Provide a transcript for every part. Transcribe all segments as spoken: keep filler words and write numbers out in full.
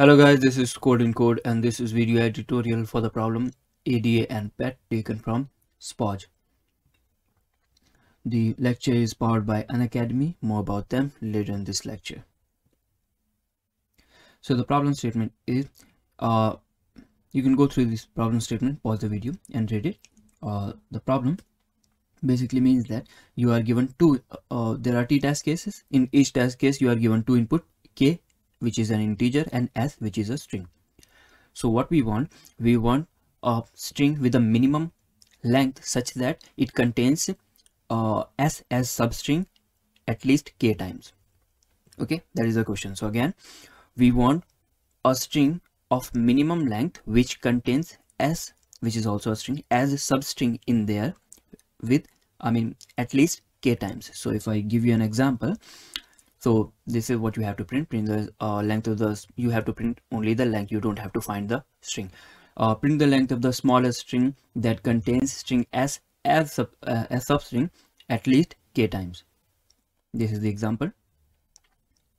Hello guys, this is CodeNCode and this is video tutorial for the problem A D A and P E T taken from S P O J. The lecture is powered by Unacademy. More about them later in this lecture. So the problem statement is, uh, you can go through this problem statement, pause the video and read it. Uh, the problem basically means that you are given two, uh, there are t task cases. In each task case you are given two input, k which is an integer and s which is a string. So what we want, we want a string with a minimum length such that it contains uh, s as substring at least k times. Okay, that is the question. So again, we want a string of minimum length which contains s, which is also a string, as a substring in there with, I mean, at least k times. So if I give you an example, so this is what you have to print. Print the uh, length of the, you have to print only the length, you don't have to find the string. Uh, print the length of the smallest string that contains string s as sub, uh, as substring at least k times. This is the example.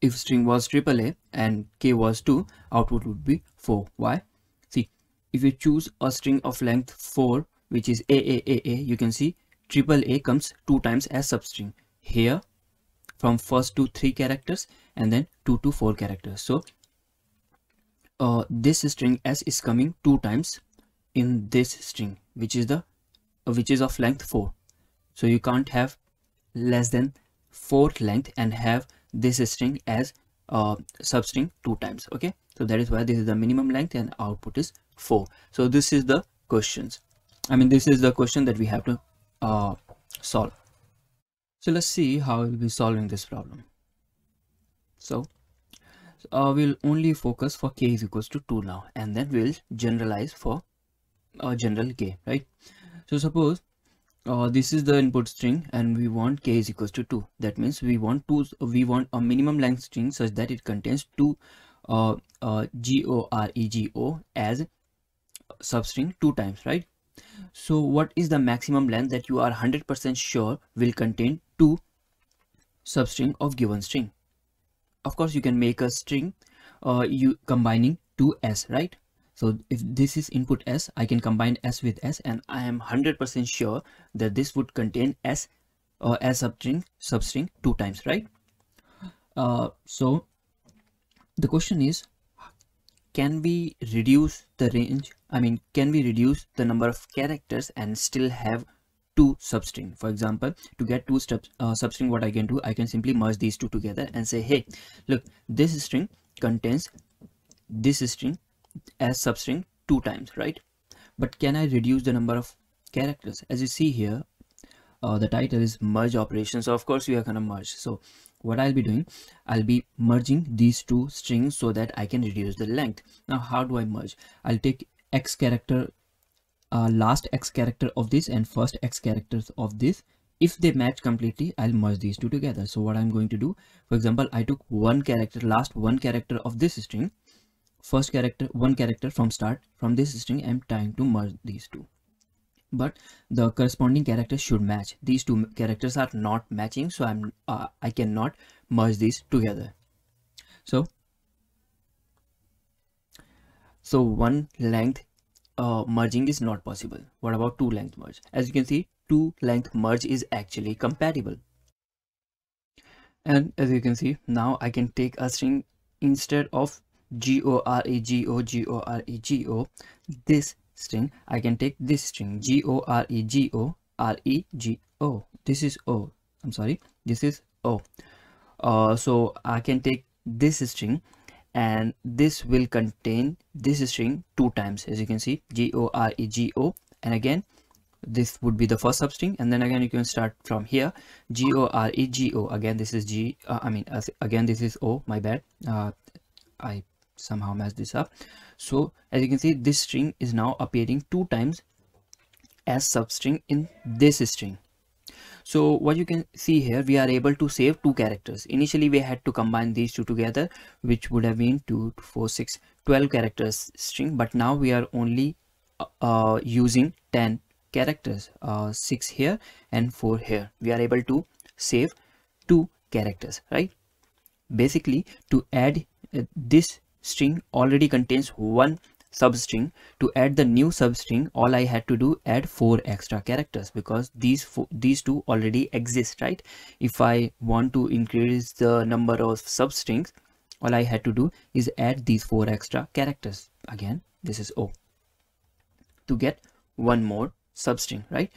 If string was triple A and k was two, output would be four. Why? See, if you choose a string of length four, which is A A A A, you can see triple A comes two times as substring. Here, from first to three characters and then two to four characters. So uh, this string s is coming two times in this string, which is the uh, which is of length four. So you can't have less than fourth length and have this string as uh, substring two times. Okay, so that is why this is the minimum length and output is four. So this is the questions. I mean, this is the question that we have to uh, solve. So let's see how we'll be solving this problem. So uh, we'll only focus for k is equals to two now, and then we'll generalize for uh, general k, right? So suppose uh, this is the input string and we want k is equals to two. That means we want two, we want a minimum length string such that it contains two uh, uh, G O R E G O as substring two times, right? So what is the maximum length that you are one hundred percent sure will contain two substring of given string? Of course, you can make a string uh, you combining two s, right? So if this is input s, I can combine s with s and I am one hundred percent sure that this would contain s uh, as substring substring two times, right? Uh, so the question is, can we reduce the range? I mean, can we reduce the number of characters and still have two substring? For example, to get two steps, uh, substring, what I can do, I can simply merge these two together and say, hey, look, this string contains this string as substring two times, right? But can I reduce the number of characters? As you see here, uh, the title is merge operation. So of course we are going to merge. So what I'll be doing, I'll be merging these two strings so that I can reduce the length. Now, how do I merge? I'll take x character, uh, last x character of this and first x characters of this. If they match completely, I'll merge these two together. So what I'm going to do, for example, I took one character, last one character of this string, first character, one character from start from this string. I'm trying to merge these two, but the corresponding characters should match. These two characters are not matching, so I'm uh, I cannot merge these together. So so one length uh, merging is not possible. What about two length merge? As you can see, two length merge is actually compatible. And as you can see, now I can take a string instead of G O R E G O G O R E G O, this string, I can take this string G O R E G O R E G O. This is O, I'm sorry, this is O. Uh, so I can take this string and this will contain this string two times, as you can see, G O R E G O, and again this would be the first substring, and then again you can start from here, G O R E G O. Again this is G, uh, I mean again this is O, my bad, uh, I somehow messed this up. So as you can see, this string is now appearing two times as substring in this string. So what you can see here, we are able to save two characters. Initially we had to combine these two together, which would have been two, four, six, twelve characters string, but now we are only uh, using ten characters, uh, six here and four here. We are able to save two characters, right? Basically, to add uh, this string already contains one substring, to add the new substring all I had to do add four extra characters, because these four, these two already exist, right? If I want to increase the number of substrings, all I had to do is add these four extra characters. Again, this is O, to get one more substring, right?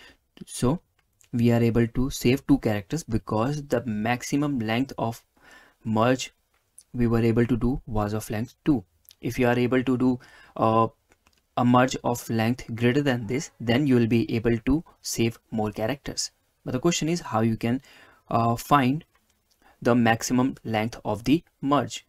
So we are able to save two characters, because the maximum length of merge we were able to do was of length two. If you are able to do uh, a merge of length greater than this, then you will be able to save more characters. But the question is how you can uh, find the maximum length of the merge,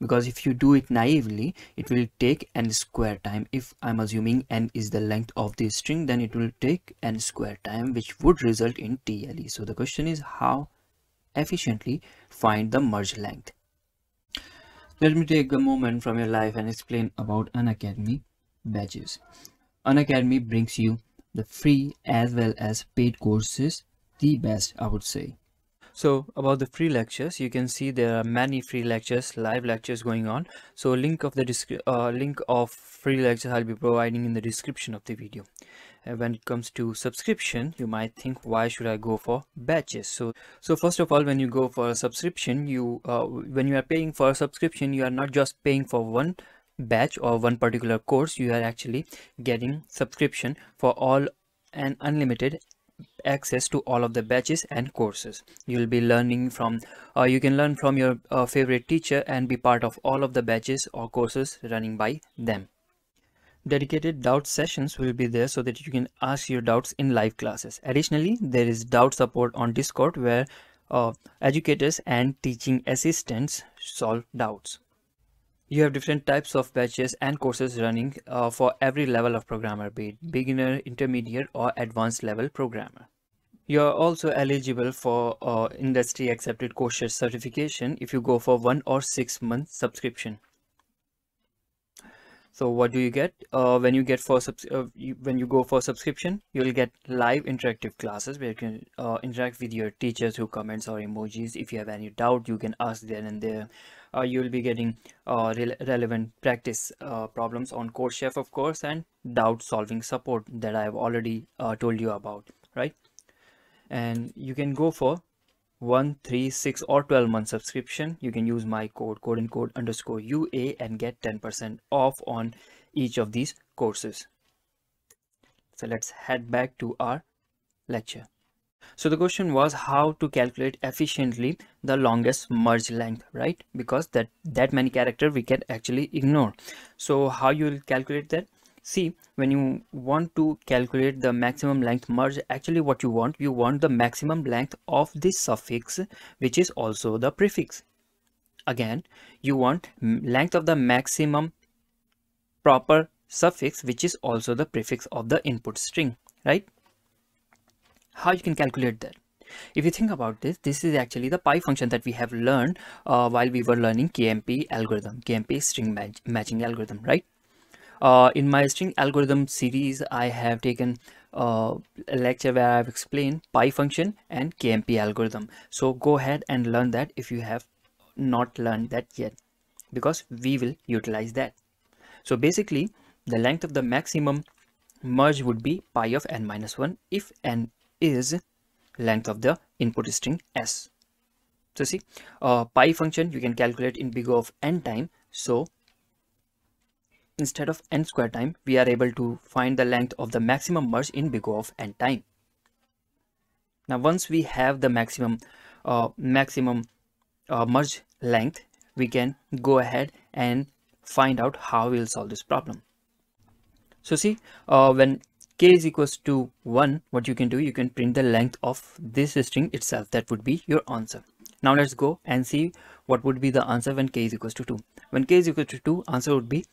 because if you do it naively, it will take n square time. If I'm assuming n is the length of the string, then it will take n square time, which would result in T L E. So the question is how efficiently find the merge length. Let me take a moment from your life and explain about Unacademy badges. Unacademy brings you the free as well as paid courses, the best I would say. So about the free lectures, you can see there are many free lectures, live lectures going on. So link of the uh, link of free lectures I'll be providing in the description of the video. And when it comes to subscription, you might think, why should I go for badges? So so first of all, when you go for a subscription, you uh, when you are paying for a subscription, you are not just paying for one batch or one particular course. You are actually getting subscription for all and unlimited access to all of the batches and courses. You'll be learning from uh, you can learn from your uh, favorite teacher and be part of all of the batches or courses running by them. Dedicated doubt sessions will be there so that you can ask your doubts in live classes. Additionally, there is doubt support on Discord where uh, educators and teaching assistants solve doubts. You have different types of batches and courses running uh, for every level of programmer, be it beginner, intermediate or advanced level programmer. You are also eligible for uh, industry accepted CodeChef certification if you go for one or six month subscription. So what do you get uh, when you get for subs uh, you, when you go for subscription? You will get live interactive classes where you can uh, interact with your teacher through comments or emojis. If you have any doubt, you can ask there and there. Uh, you will be getting uh, re relevant practice uh, problems on CodeChef, of course, and doubt solving support that I have already uh, told you about, right? And you can go for one, three, six or twelve month subscription. You can use my code CodeNCode underscore U A and get ten percent off on each of these courses. So let's head back to our lecture. So the question was how to calculate efficiently the longest merge length, right? Because that that many characters we can actually ignore. So how you will calculate that? See, when you want to calculate the maximum length merge, actually what you want, you want the maximum length of the suffix, which is also the prefix. Again, you want length of the maximum proper suffix, which is also the prefix of the input string, right? How you can calculate that? If you think about this, this is actually the pi function that we have learned uh, while we were learning K M P algorithm, K M P string match matching algorithm, right? Uh, in my string algorithm series, I have taken uh, a lecture where I have explained pi function and K M P algorithm. So go ahead and learn that if you have not learned that yet, because we will utilize that. So basically, the length of the maximum merge would be pi of n minus one if n is length of the input string s. So see, uh, pi function you can calculate in big O of n time. So instead of n square time, we are able to find the length of the maximum merge in big O of n time. Now, once we have the maximum uh, maximum uh, merge length, we can go ahead and find out how we'll solve this problem. So see, uh, when k is equals to one, what you can do, you can print the length of this string itself. That would be your answer. Now let's go and see what would be the answer when k is equals to two. When k is equals to two, answer would be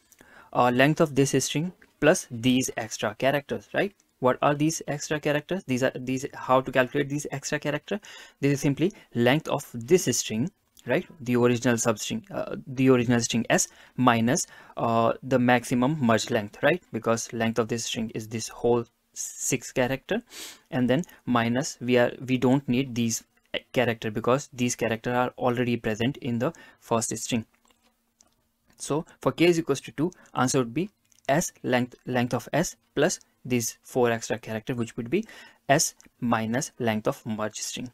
Uh, length of this string plus these extra characters, right? What are these extra characters? These are these. How to calculate these extra character? This is simply length of this string, right? The original substring, uh, the original string s minus uh, the maximum merge length, right? Because length of this string is this whole six character, and then minus we are we don't need these character because these character are already present in the first string. So for k is equals to two, answer would be s length length of s plus these four extra characters, which would be s minus length of merge string.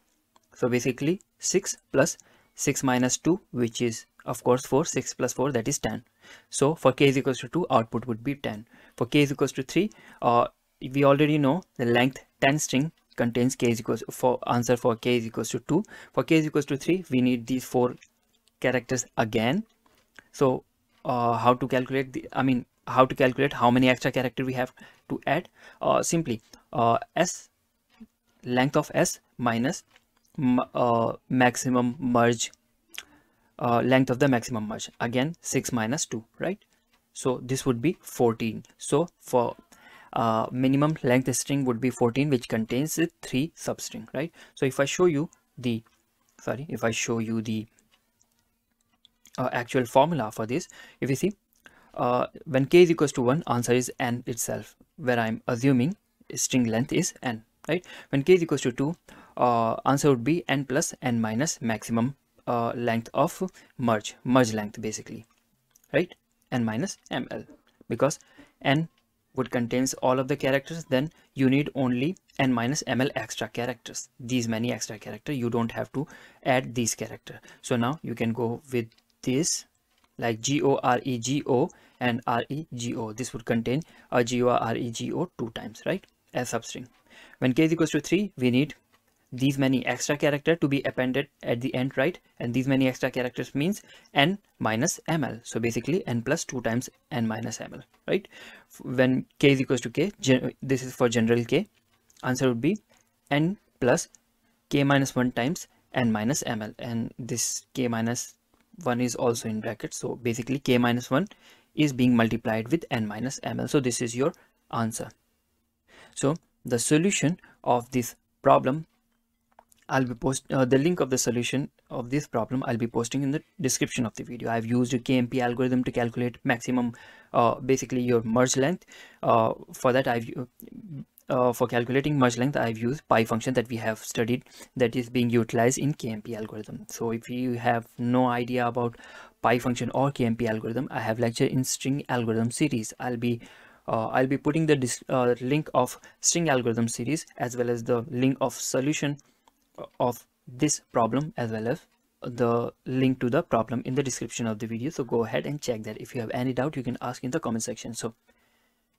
So basically six plus six minus two, which is of course four, six plus four, that is ten. So for k is equals to two, output would be ten. For k is equals to three, uh, we already know the length ten string contains k is equals for answer for k is equals to two. For k is equals to three, we need these four characters again. So uh, how to calculate the, I mean how to calculate how many extra character we have to add? Uh, simply uh, s length of s minus uh, maximum merge uh, length of the maximum merge, again six minus two, right? So this would be fourteen. So for uh, minimum length string would be fourteen, which contains the three substring, right? So if I show you the sorry if I show you the uh, actual formula for this, if you see Uh, when k is equals to one, answer is n itself, where I'm assuming string length is n, right? When k is equals to two, uh, answer would be n plus n minus maximum uh, length of merge, merge length basically, right? N minus ml, because n would contains all of the characters, then you need only n minus ml extra characters, these many extra characters, you don't have to add these characters. So now you can go with this like G O R E G O and R E G O. This would contain a G O R E G O two times, right, as substring. When k is equals to three, we need these many extra characters to be appended at the end, right? And these many extra characters means n minus ml. So basically n plus two times n minus ml, right? When k is equals to k, this is for general k, answer would be n plus k minus one times n minus ml. And this k minus one is also in brackets, so basically k minus one is being multiplied with n minus ml. So this is your answer. So the solution of this problem, I'll be post uh, the link of the solution of this problem I'll be posting in the description of the video. I've used a K M P algorithm to calculate maximum uh, basically your merge length. Uh, for that I've uh, for calculating merge length I've used pi function that we have studied, that is being utilized in K M P algorithm. So if you have no idea about pi function or K M P algorithm, I have lecture in string algorithm series. I'll be Uh, I'll be putting the uh, link of string algorithm series as well as the link of solution of this problem as well as the link to the problem in the description of the video. So go ahead and check that. If you have any doubt, you can ask in the comment section. So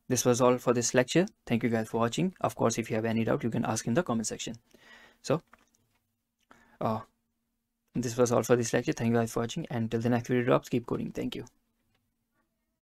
this was all for this lecture. Thank you guys for watching. Of course, if you have any doubt, you can ask in the comment section. So uh, this was all for this lecture. Thank you guys for watching. And till the next video drops, keep coding. Thank you.